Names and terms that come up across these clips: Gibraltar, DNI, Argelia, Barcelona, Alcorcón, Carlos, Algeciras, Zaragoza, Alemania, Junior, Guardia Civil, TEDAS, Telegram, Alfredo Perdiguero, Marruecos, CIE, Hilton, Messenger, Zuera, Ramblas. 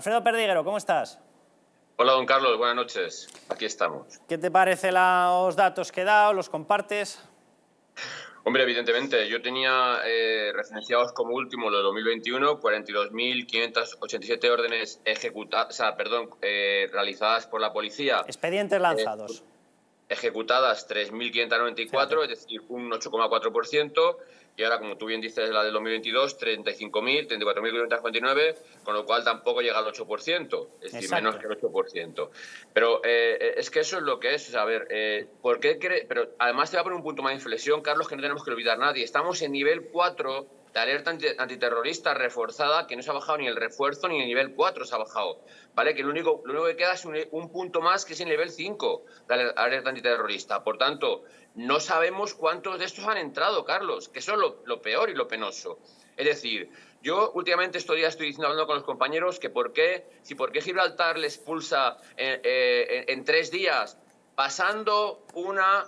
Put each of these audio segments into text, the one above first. Alfredo Perdiguero, ¿cómo estás? Hola, don Carlos, buenas noches. Aquí estamos. ¿Qué te parecen los datos que he dado? ¿Los compartes? Hombre, evidentemente. Yo tenía referenciados como último lo de 2021, 42.587 órdenes ejecutadas, realizadas por la policía. Expedientes lanzados. Ejecutadas 3.594, es decir, un 8,4%. Y ahora, como tú bien dices, la del 2022, 34.549, con lo cual tampoco llega al 8%, es decir, menos que el 8%. Pero es que eso es lo que es, ¿por qué crees? Pero además te va a poner un punto más de inflexión, Carlos, que no tenemos que olvidar nadie. Estamos en nivel 4 de alerta antiterrorista reforzada, que no se ha bajado ni el refuerzo ni el nivel 4 se ha bajado, ¿vale? Que lo único que queda es un punto más, que es el nivel 5 de alerta antiterrorista. Por tanto, no sabemos cuántos de estos han entrado, Carlos, que eso es lo peor y lo penoso. Es decir, yo últimamente estos días estoy hablando con los compañeros que por qué Gibraltar les expulsa en 3 días, pasando una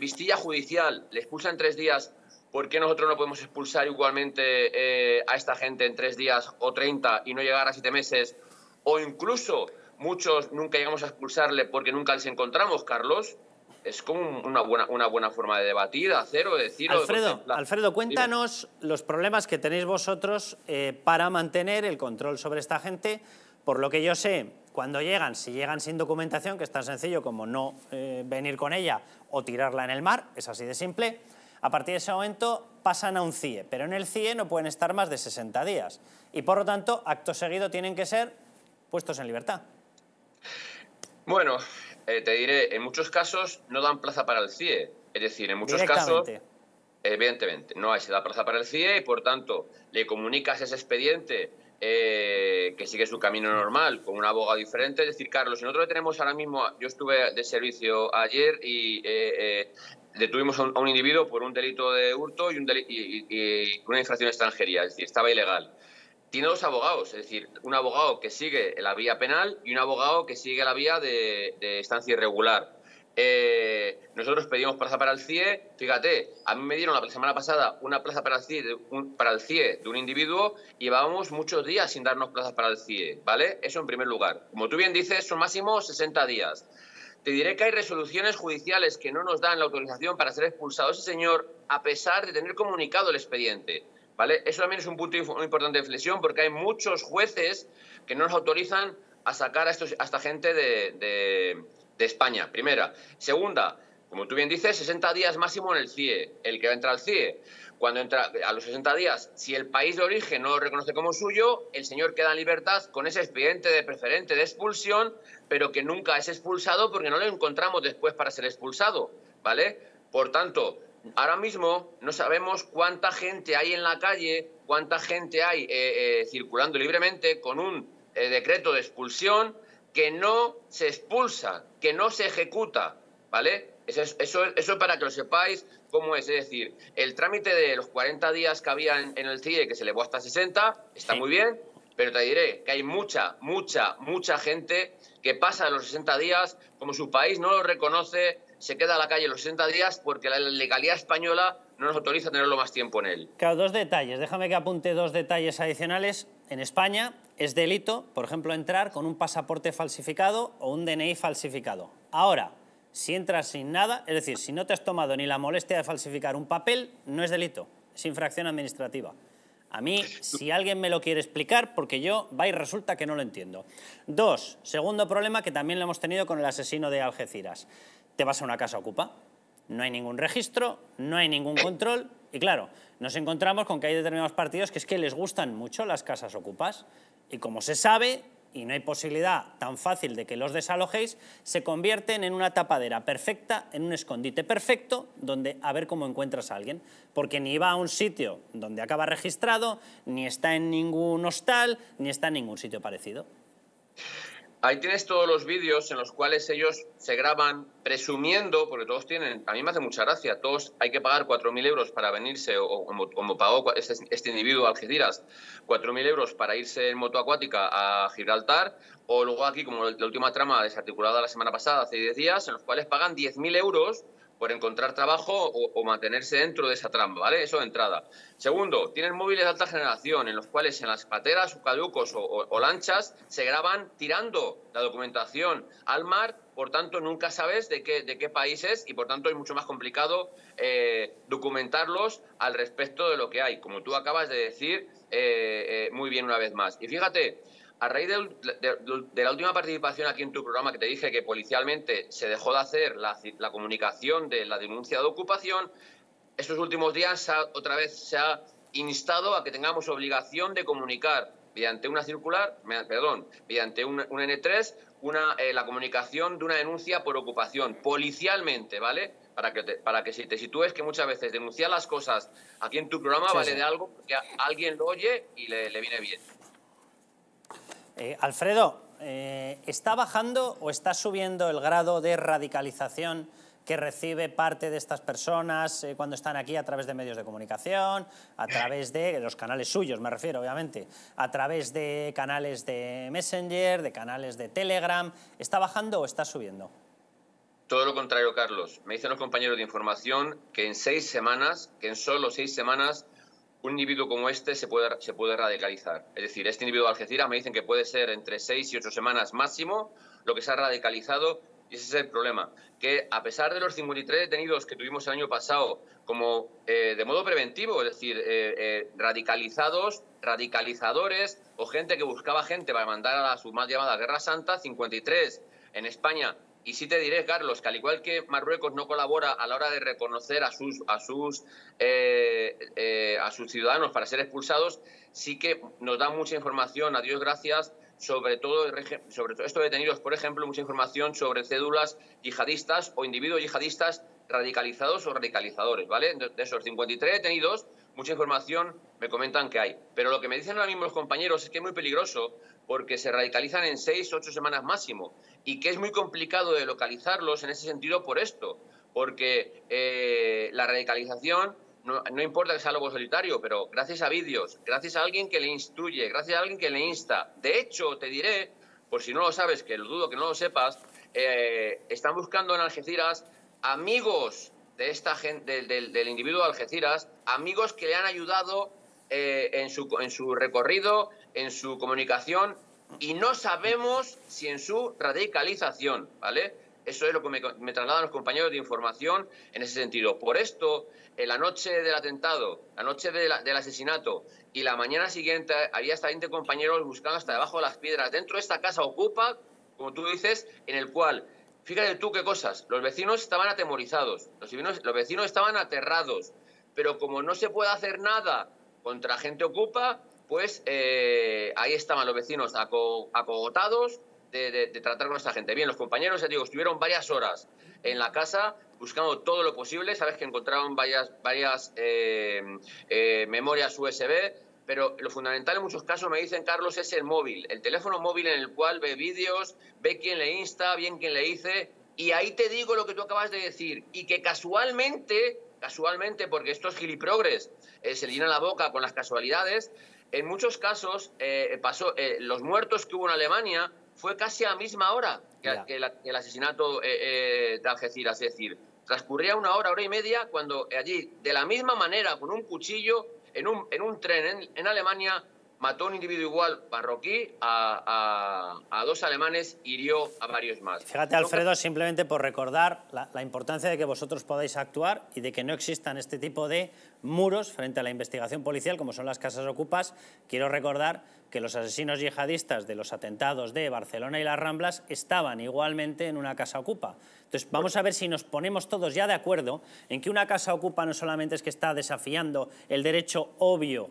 vistilla judicial, les expulsa en 3 días, ¿por qué nosotros no podemos expulsar igualmente a esta gente en 3 días o 30 y no llegar a 7 meses? O incluso muchos nunca llegamos a expulsarle porque nunca les encontramos, Carlos. Es como una buena forma de debatir, hacer o decir... Alfredo, cuéntanos los problemas que tenéis vosotros para mantener el control sobre esta gente. Por lo que yo sé, cuando llegan, si llegan sin documentación, que es tan sencillo como no venir con ella o tirarla en el mar, es así de simple, a partir de ese momento pasan a un CIE, pero en el CIE no pueden estar más de 60 días y, por lo tanto, acto seguido tienen que ser puestos en libertad. Bueno, te diré, en muchos casos no dan plaza para el CIE, es decir, en muchos casos, evidentemente, no se da plaza para el CIE y, por tanto, le comunicas ese expediente que sigue su camino normal, con un abogado diferente. Es decir, Carlos, nosotros tenemos ahora mismo, yo estuve de servicio ayer y... detuvimos a un individuo por un delito de hurto y, una infracción extranjería, es decir, estaba ilegal. Tiene 2 abogados, es decir, un abogado que sigue la vía penal y un abogado que sigue la vía de estancia irregular. Nosotros pedimos plaza para el CIE, fíjate, a mí me dieron la semana pasada una plaza para el CIE de un individuo y llevábamos muchos días sin darnos plazas para el CIE, ¿vale? Eso en primer lugar. Como tú bien dices, son máximo 60 días. Te diré que hay resoluciones judiciales que no nos dan la autorización para ser expulsado ese señor, a pesar de tener comunicado el expediente, ¿vale? Eso también es un punto muy importante de inflexión, porque hay muchos jueces que no nos autorizan a sacar a esta gente de España, primera. Segunda, como tú bien dices, 60 días máximo en el CIE, el que entra al CIE. Cuando entra a los 60 días, si el país de origen no lo reconoce como suyo, el señor queda en libertad con ese expediente de preferente de expulsión, pero que nunca es expulsado porque no lo encontramos después para ser expulsado, ¿vale? Por tanto, ahora mismo no sabemos cuánta gente hay en la calle, cuánta gente hay circulando libremente con un decreto de expulsión que no se expulsa, que no se ejecuta, ¿vale? Eso para que lo sepáis cómo es. Es decir, el trámite de los 40 días que había en el CIE, que se elevó hasta 60, está muy bien, pero te diré que hay mucha gente que pasa los 60 días, como su país no lo reconoce, se queda a la calle los 60 días porque la legalidad española no nos autoriza a tenerlo más tiempo en él. Claro, 2 detalles. Déjame que apunte 2 detalles adicionales. En España es delito, por ejemplo, entrar con un pasaporte falsificado o un DNI falsificado. Ahora, si entras sin nada, es decir, si no te has tomado ni la molestia de falsificar un papel, no es delito, es infracción administrativa. A mí, si alguien me lo quiere explicar, porque yo, va y resulta que no lo entiendo. 2, segundo problema que también lo hemos tenido con el asesino de Algeciras. Te vas a una casa ocupa, no hay ningún registro, no hay ningún control y, claro, nos encontramos con que hay determinados partidos que es que les gustan mucho las casas ocupas y, como se sabe, y no hay posibilidad tan fácil de que los desalojéis, se convierten en una tapadera perfecta, en un escondite perfecto, donde a ver cómo encuentras a alguien, porque ni va a un sitio donde acaba registrado, ni está en ningún hostal, ni está en ningún sitio parecido. Ahí tienes todos los vídeos en los cuales ellos se graban presumiendo, porque todos tienen, a mí me hace mucha gracia, todos hay que pagar 4.000 euros para venirse, o como pagó este individuo Algeciras, 4.000 euros para irse en moto acuática a Gibraltar, o luego aquí, como la última trama desarticulada la semana pasada, hace 10 días, en los cuales pagan 10.000 euros por encontrar trabajo o mantenerse dentro de esa trampa, ¿vale? Eso de entrada. Segundo, tienen móviles de alta generación en los cuales en las pateras o caducos o lanchas se graban tirando la documentación al mar, por tanto nunca sabes de qué país es y por tanto es mucho más complicado documentarlos al respecto de lo que hay, como tú acabas de decir muy bien una vez más. Y fíjate, a raíz de la última participación aquí en tu programa que te dije que policialmente se dejó de hacer la comunicación de la denuncia de ocupación, estos últimos días otra vez se ha instado a que tengamos obligación de comunicar mediante una circular, mediante un N3, la comunicación de una denuncia por ocupación, policialmente, ¿vale? Para que te sitúes, que muchas veces denunciar las cosas aquí en tu programa vale de algo, porque alguien lo oye y le viene bien. Alfredo, ¿está bajando o está subiendo el grado de radicalización que recibe parte de estas personas cuando están aquí a través de medios de comunicación, a través de los canales suyos, me refiero, obviamente, a través de canales de Messenger, de canales de Telegram? ¿Está bajando o está subiendo? Todo lo contrario, Carlos. Me dicen los compañeros de información que en solo seis semanas, un individuo como este se puede radicalizar. Es decir, este individuo de Algeciras me dicen que puede ser entre 6 y 8 semanas máximo lo que se ha radicalizado, y ese es el problema. Que a pesar de los 53 detenidos que tuvimos el año pasado como de modo preventivo, es decir, radicalizados, radicalizadores o gente que buscaba gente para mandar a su mal llamada Guerra Santa, 53 en España. Y sí te diré, Carlos, que al igual que Marruecos no colabora a la hora de reconocer a sus ciudadanos para ser expulsados, sí que nos da mucha información, a Dios gracias, sobre todo estos detenidos, por ejemplo, mucha información sobre cédulas yihadistas o individuos yihadistas radicalizados o radicalizadores, ¿vale? De esos 53 detenidos, mucha información me comentan que hay. Pero lo que me dicen ahora mismo los compañeros es que es muy peligroso, porque se radicalizan en 6 u 8 semanas máximo, y que es muy complicado de localizarlos en ese sentido por esto, porque la radicalización no importa que sea lobo solitario, pero gracias a vídeos, gracias a alguien que le instruye, gracias a alguien que le insta. De hecho, te diré, por si no lo sabes, que lo dudo que no lo sepas, están buscando en Algeciras amigos de esta gente, del individuo de Algeciras, amigos que le han ayudado en su recorrido, en su comunicación, y no sabemos si en su radicalización, ¿vale? Eso es lo que me trasladan los compañeros de información en ese sentido. Por esto, en la noche del atentado, la noche del asesinato y la mañana siguiente había hasta 20 compañeros buscando hasta debajo de las piedras, dentro de esta casa ocupa, como tú dices, en el cual, fíjate tú qué cosas, los vecinos estaban atemorizados, los vecinos estaban aterrados, pero como no se puede hacer nada contra gente ocupa, pues ahí estaban los vecinos acogotados de tratar con esta gente. Bien, los compañeros, ya digo, estuvieron varias horas en la casa buscando todo lo posible. Sabes que encontraron varias memorias USB, pero lo fundamental en muchos casos, me dicen, Carlos, es el móvil, el teléfono móvil en el cual ve vídeos, ve quién le insta, bien quién le dice, y ahí te digo lo que tú acabas de decir, y que casualmente, porque estos giliprogres se le llenan la boca con las casualidades, en muchos casos pasó, los muertos que hubo en Alemania fue casi a la misma hora que el asesinato de Algeciras, es decir, transcurría una hora, hora y media, cuando allí, de la misma manera, con un cuchillo, en un tren en Alemania, mató a un individuo igual marroquí a 2 alemanes y hirió a varios más. Fíjate, Alfredo, simplemente por recordar la importancia de que vosotros podáis actuar y de que no existan este tipo de muros frente a la investigación policial, como son las casas ocupas. Quiero recordar que los asesinos yihadistas de los atentados de Barcelona y las Ramblas estaban igualmente en una casa ocupa. Entonces, vamos a ver si nos ponemos todos ya de acuerdo en que una casa ocupa no solamente es que está desafiando el derecho obvio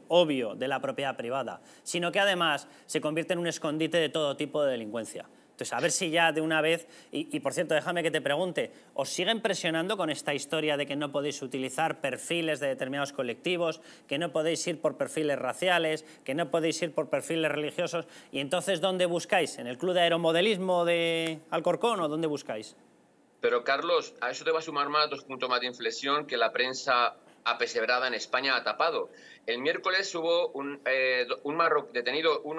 de la propiedad privada, sino que además se convierte en un escondite de todo tipo de delincuencia. Entonces, a ver si ya de una vez, y por cierto, déjame que te pregunte, ¿os siguen presionando con esta historia de que no podéis utilizar perfiles de determinados colectivos, que no podéis ir por perfiles raciales, que no podéis ir por perfiles religiosos? ¿Y entonces dónde buscáis? ¿En el club de aeromodelismo de Alcorcón o dónde buscáis? Pero, Carlos, a eso te va a sumar más 2 puntos más de inflexión que la prensa apesebrada en España ha tapado. El miércoles hubo uno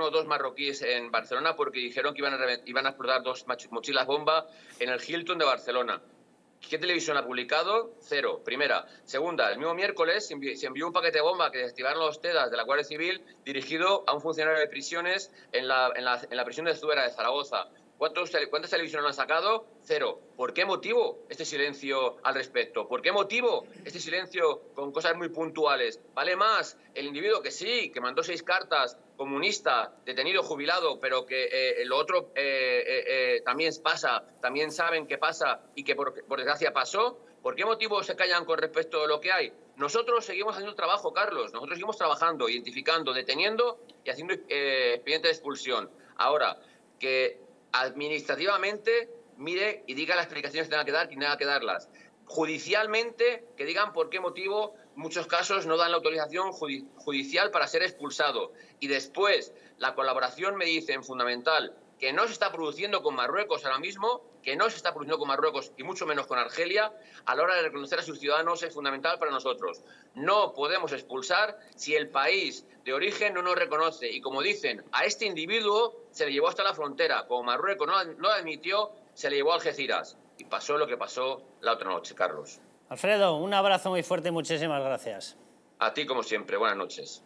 o dos marroquíes en Barcelona porque dijeron que iban a explotar 2 mochilas bomba en el Hilton de Barcelona. ¿Qué televisión ha publicado? Cero, primera. Segunda, el mismo miércoles se envió un paquete de bomba que desactivaron los TEDAS de la Guardia Civil dirigido a un funcionario de prisiones en la prisión de Zuera, de Zaragoza. ¿Cuántas televisiones han sacado? Cero. ¿Por qué motivo este silencio al respecto? ¿Por qué motivo este silencio con cosas muy puntuales? Vale más el individuo que sí, que mandó 6 cartas, comunista, detenido, jubilado, pero que lo otro también pasa, también saben que pasa y que por desgracia pasó. ¿Por qué motivo se callan con respecto a lo que hay? Nosotros seguimos haciendo el trabajo, Carlos. Nosotros seguimos trabajando, identificando, deteniendo y haciendo expediente de expulsión. Ahora, que administrativamente mire y diga las explicaciones que tenga que dar y tenga que darlas. Judicialmente, que digan por qué motivo muchos casos no dan la autorización judicial para ser expulsado. Y después, la colaboración, me dicen, fundamental, que no se está produciendo con Marruecos ahora mismo, que no se está produciendo con Marruecos y mucho menos con Argelia, a la hora de reconocer a sus ciudadanos es fundamental para nosotros. No podemos expulsar si el país de origen no nos reconoce. Y como dicen, a este individuo se le llevó hasta la frontera. Como Marruecos no la admitió, se le llevó a Algeciras. Y pasó lo que pasó la otra noche, Carlos. Alfredo, un abrazo muy fuerte y muchísimas gracias. A ti, como siempre. Buenas noches.